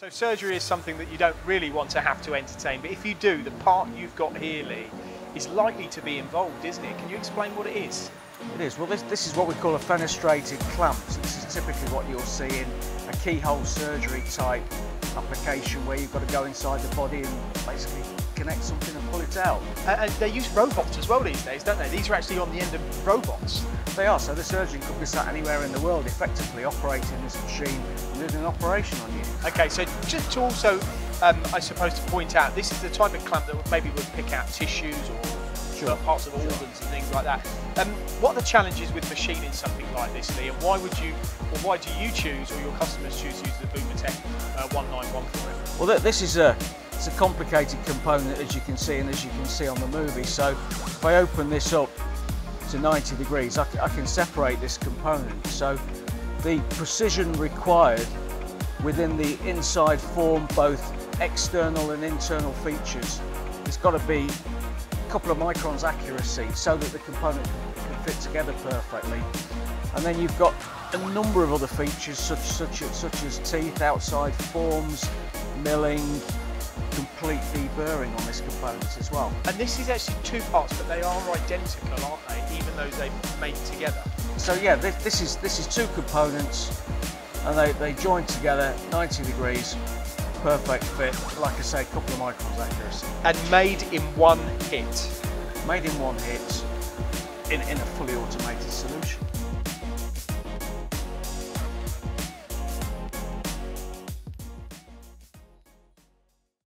So surgery is something that you don't really want to have to entertain, but if you do, the part you've got here, Lee, is likely to be involved, isn't it? Can you explain what it is? It is. Well, this is what we call a fenestrated clamp. So this is typically what you'll see in a keyhole surgery type application where you've got to go inside the body and basically connect something and pull it out. And they use robots as well these days, don't they? These are actually on the end of robots. They are, so the surgeon could be sat anywhere in the world effectively operating this machine and doing an operation on you. Okay, so just to also, I suppose, to point out, this is the type of clamp that maybe would pick out tissues or sure, parts of organs and things like that. What are the challenges with machining something like this, Lee, and why do you choose, or your customers choose, to use the Bumotec 191 for it? Well, this is it's a complicated component, as you can see, and as you can see on the movie. So if I open this up to 90 degrees, I can separate this component. So the precision required within the inside form, both external and internal features, it's got to be a couple of microns accuracy so that the component can fit together perfectly. And then you've got a number of other features such as teeth, outside forms, milling, complete deburring on this component as well. And this is actually two parts, but they are identical, aren't they? Even though they're made together. So yeah, this is two components, and they join together 90 degrees, perfect fit. Like I say, a couple of microns accuracy. And made in one hit. Made in one hit, in a fully automated solution.